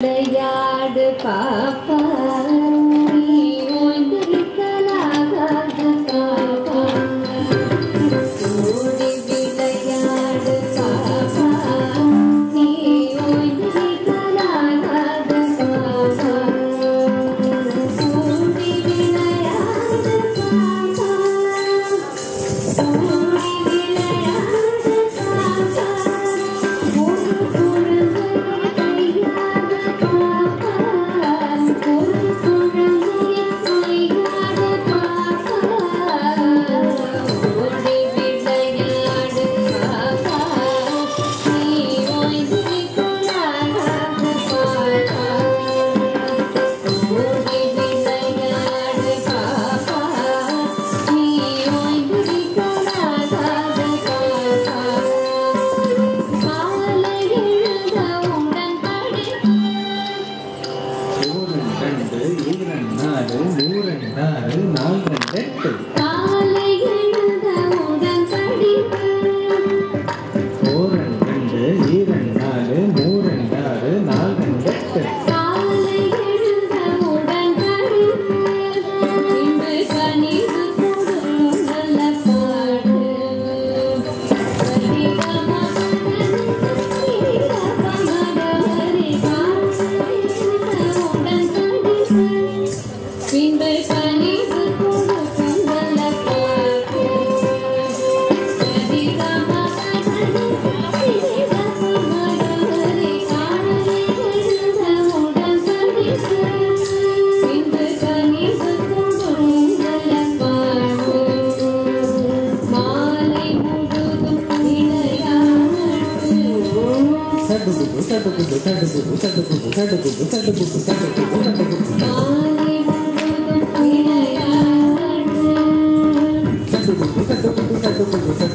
Yad papa ni ondritala gad papa suri bilayad papa ni ondritala gad papa suri bilayad papa suri bilayad papa